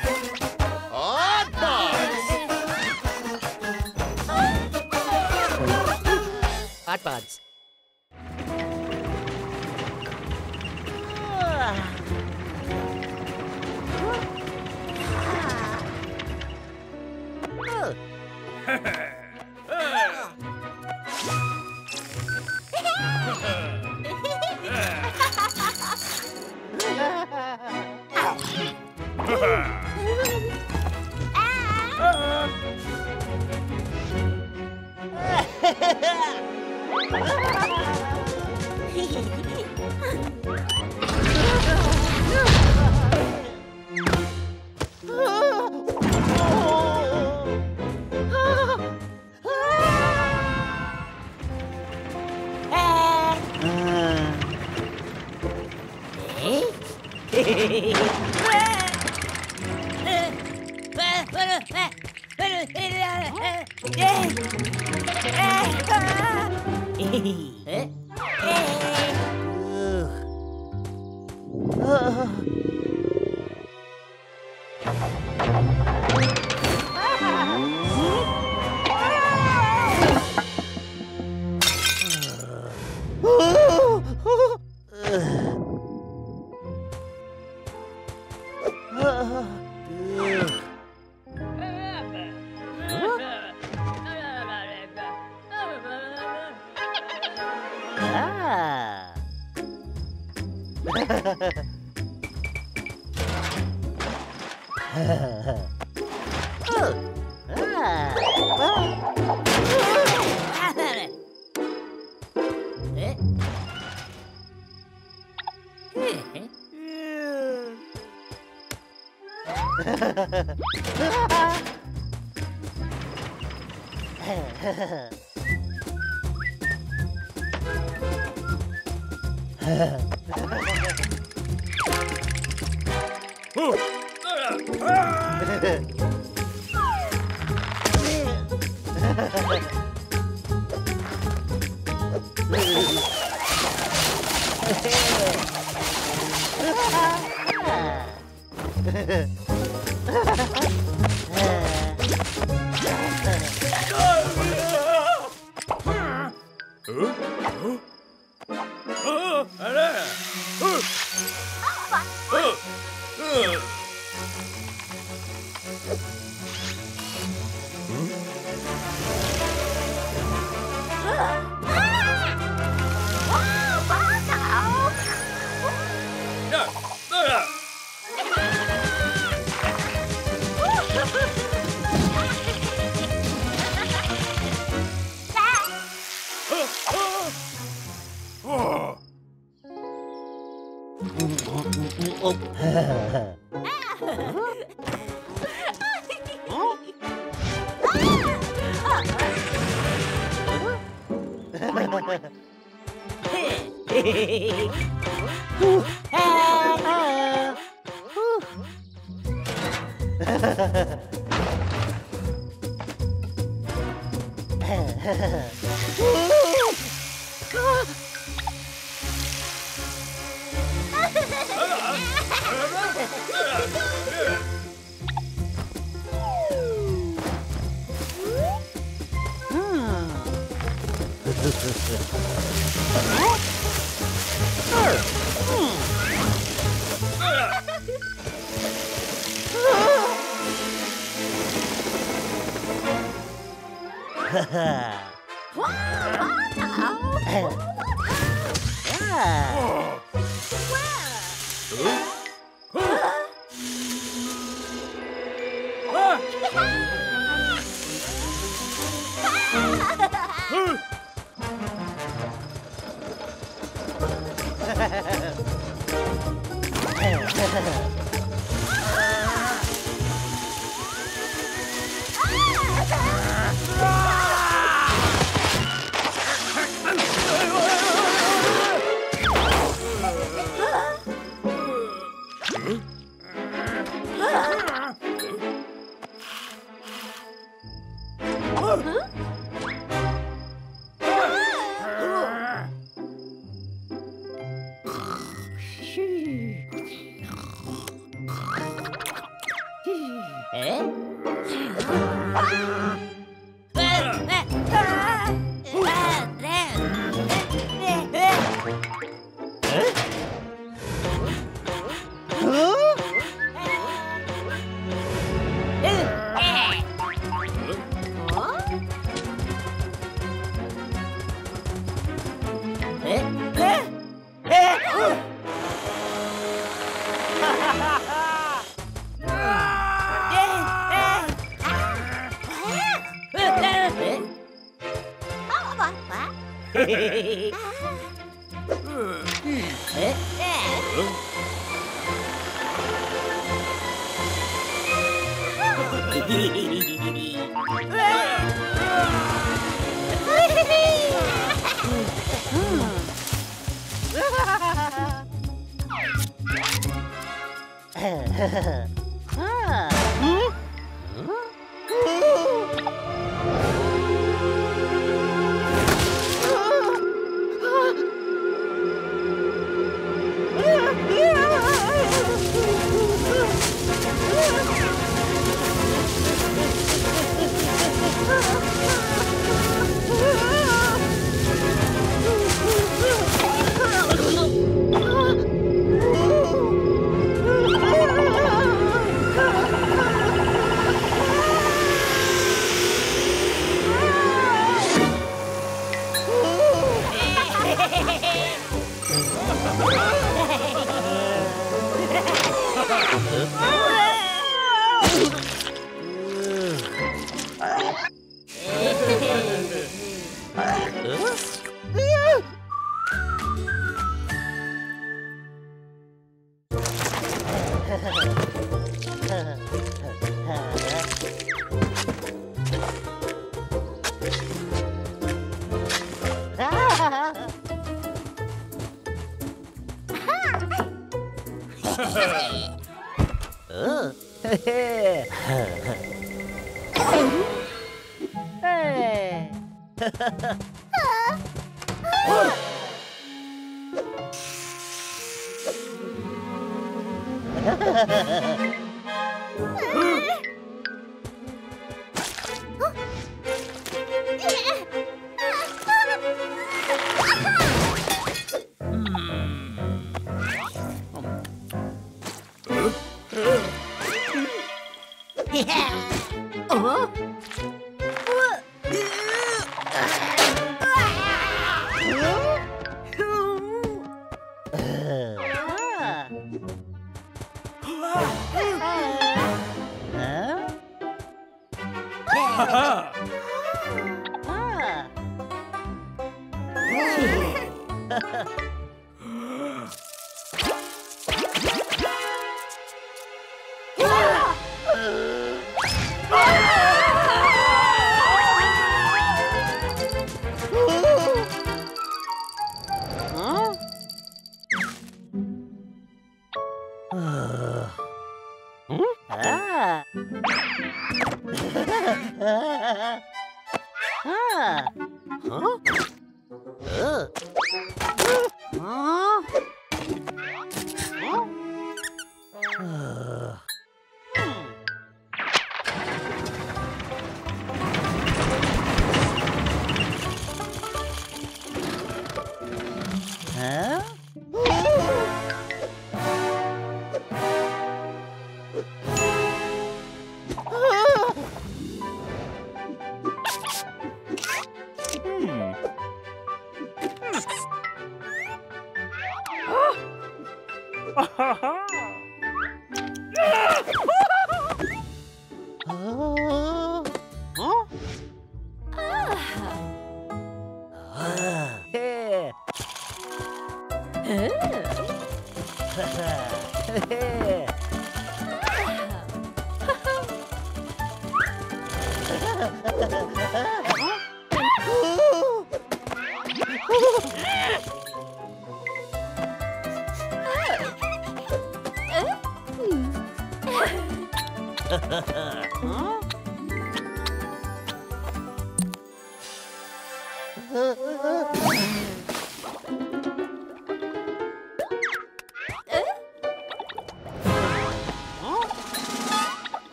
Hot buds.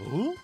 어? 에이!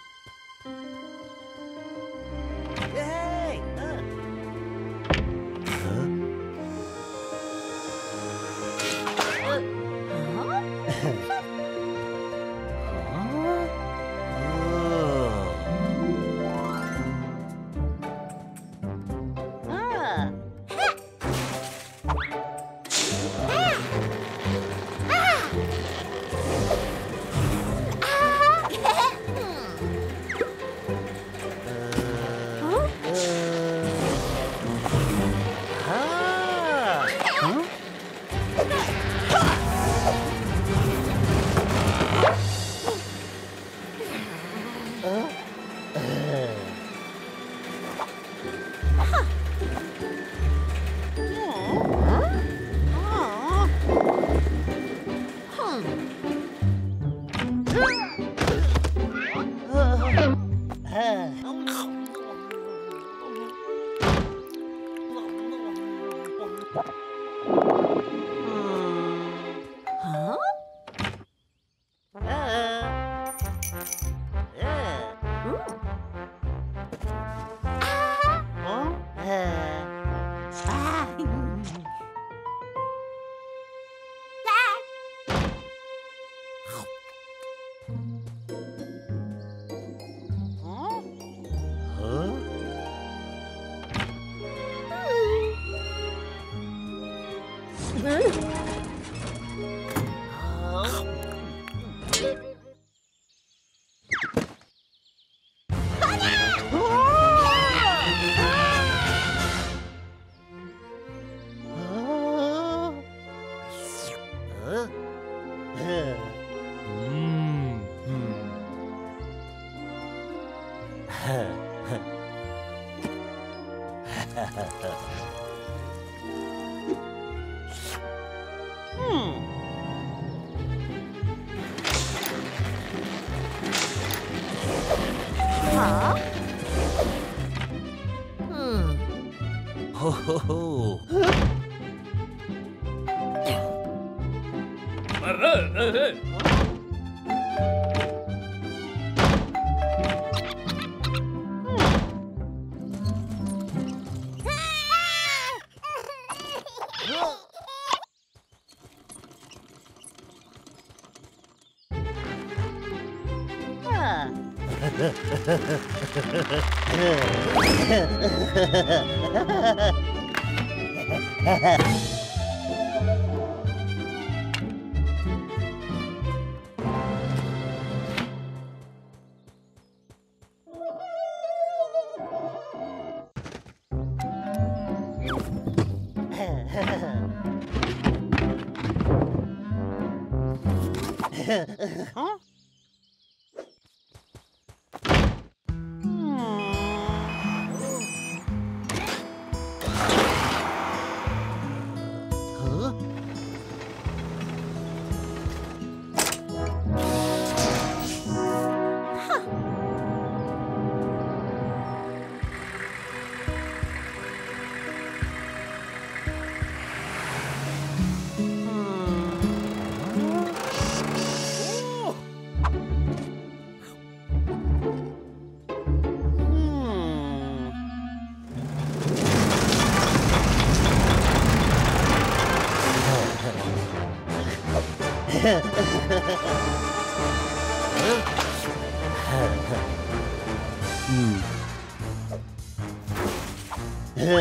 어?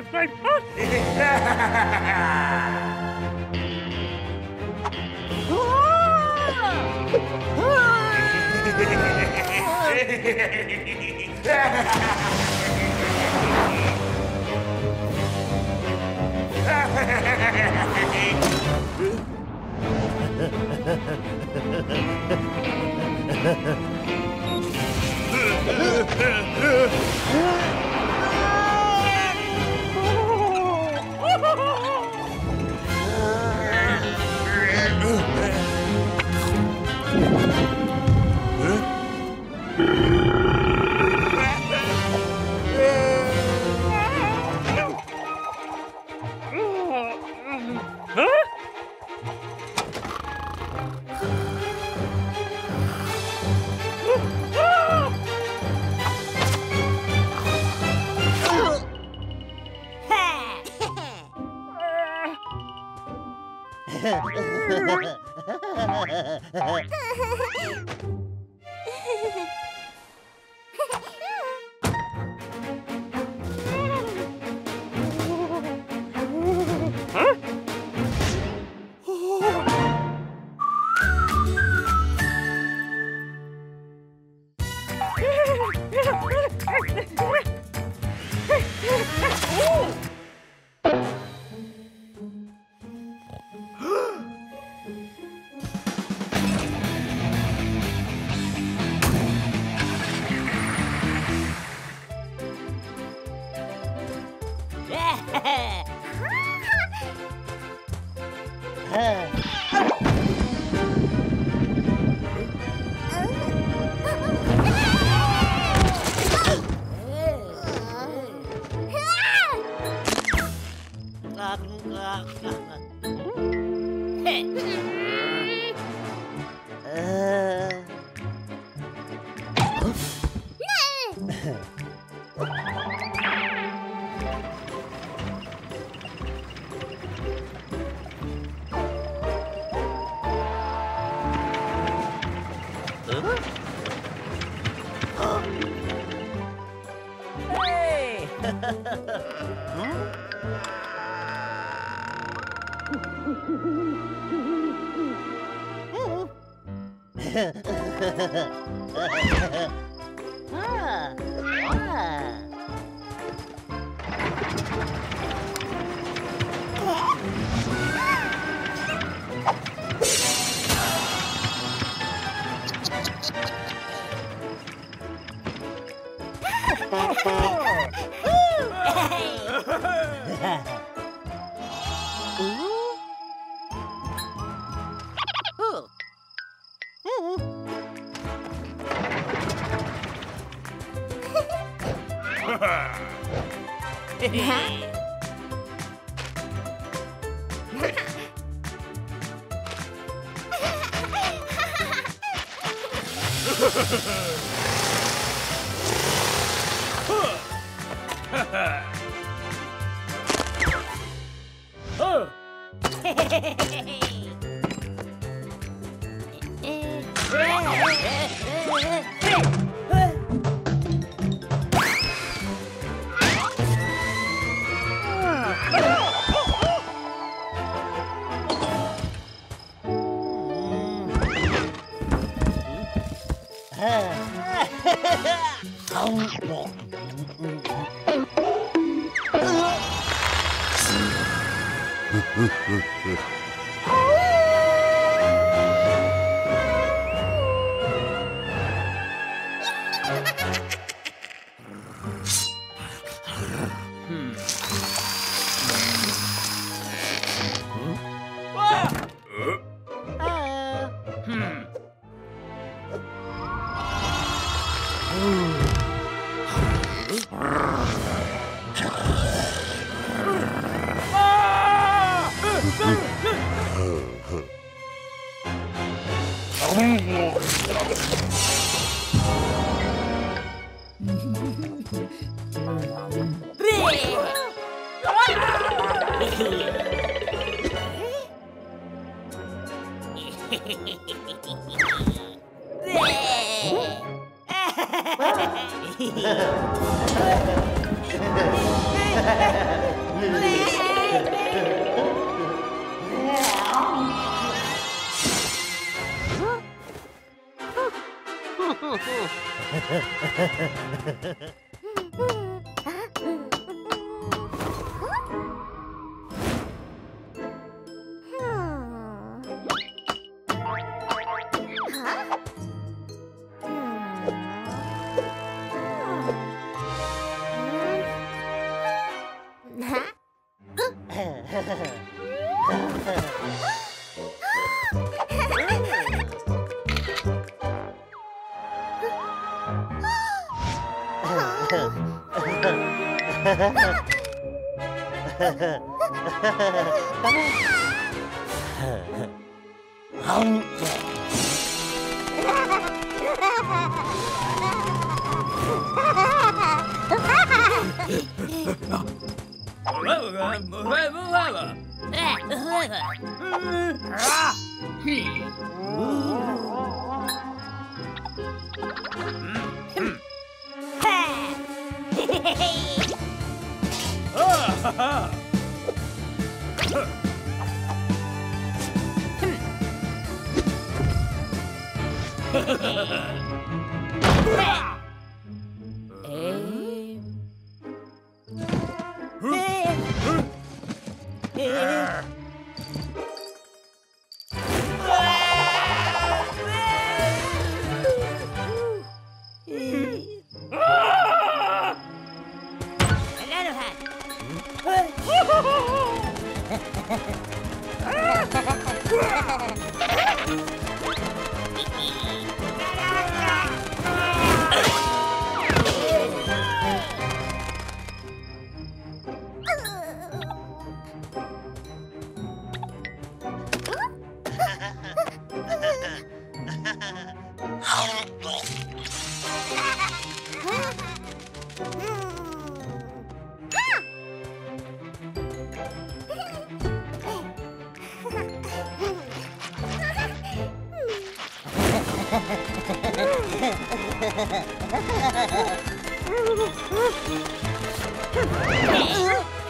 got my pussy!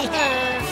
Hey!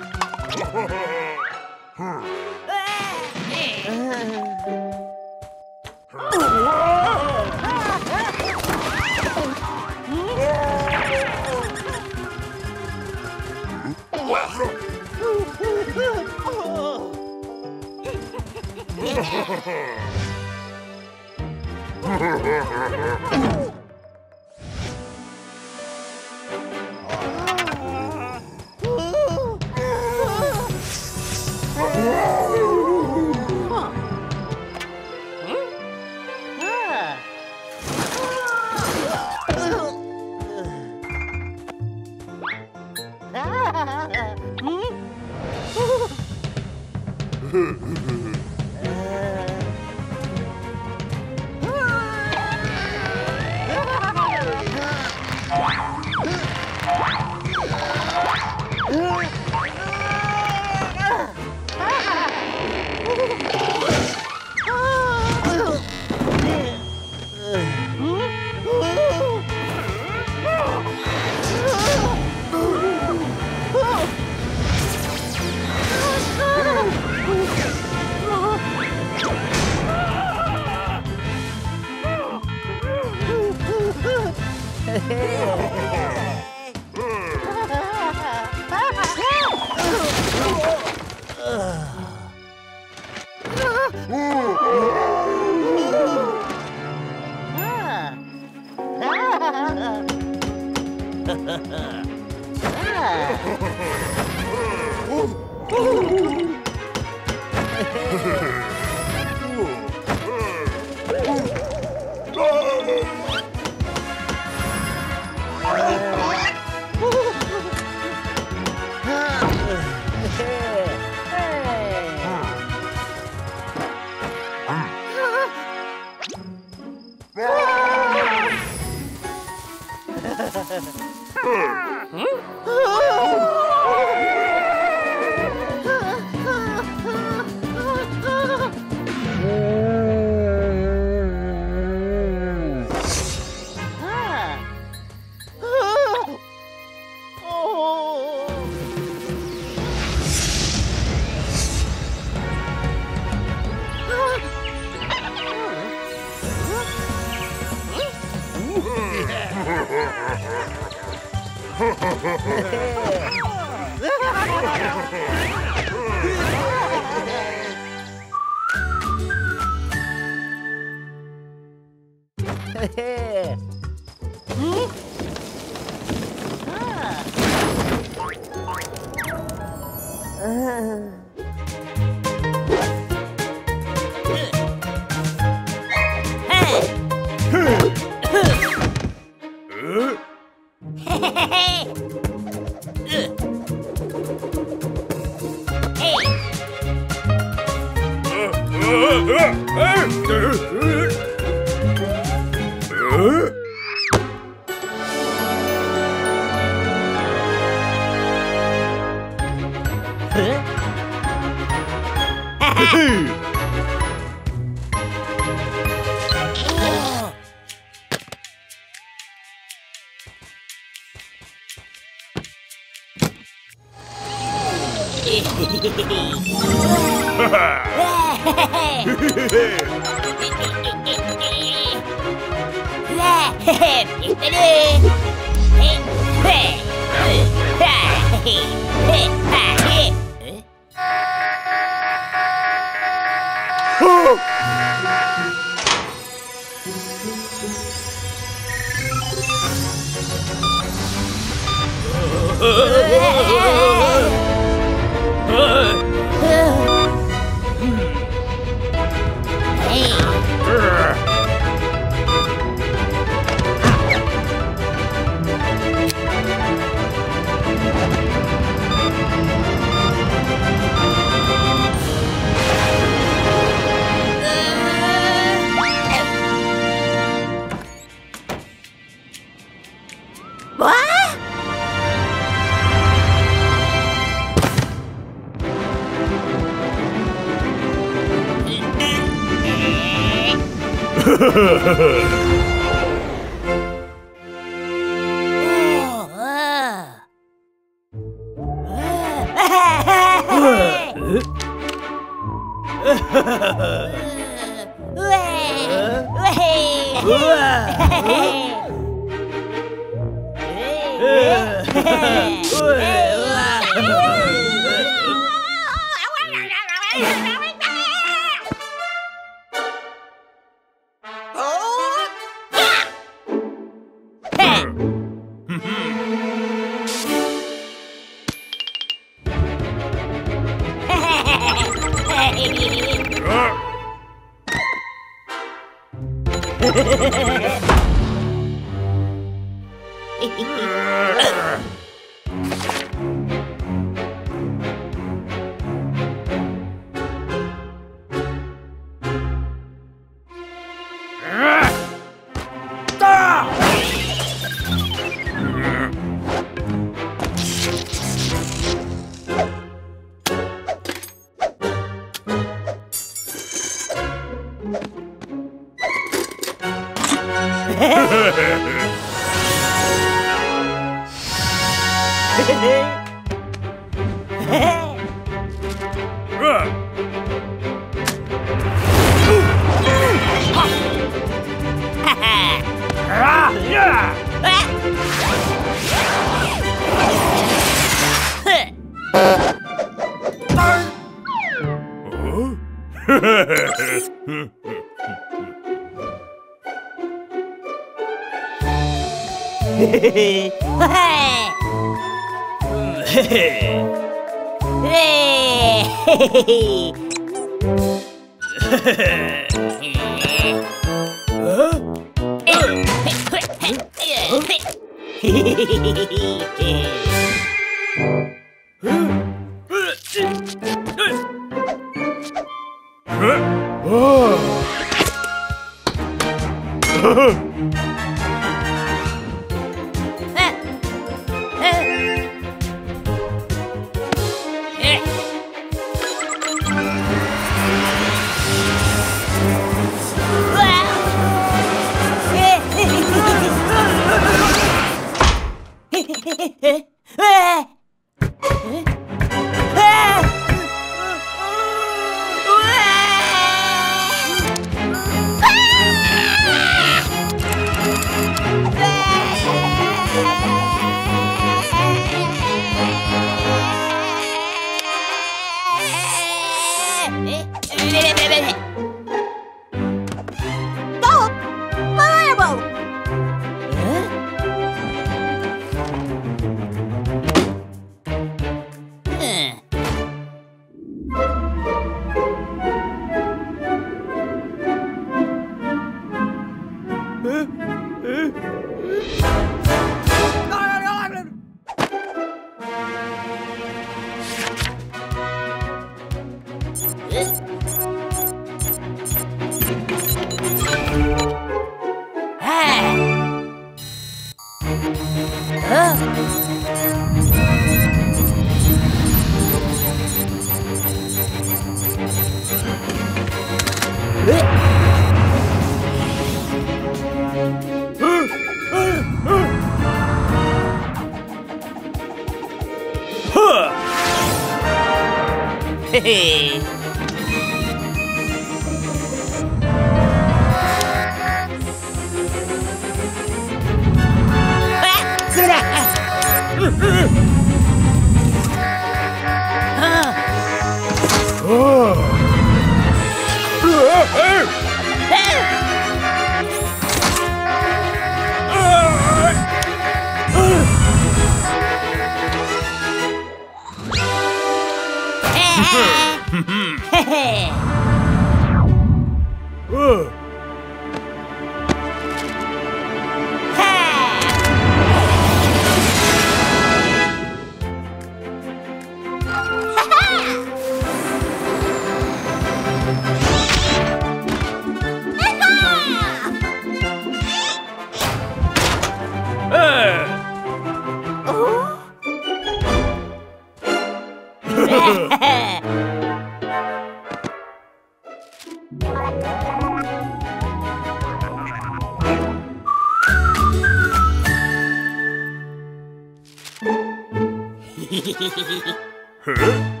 Huh?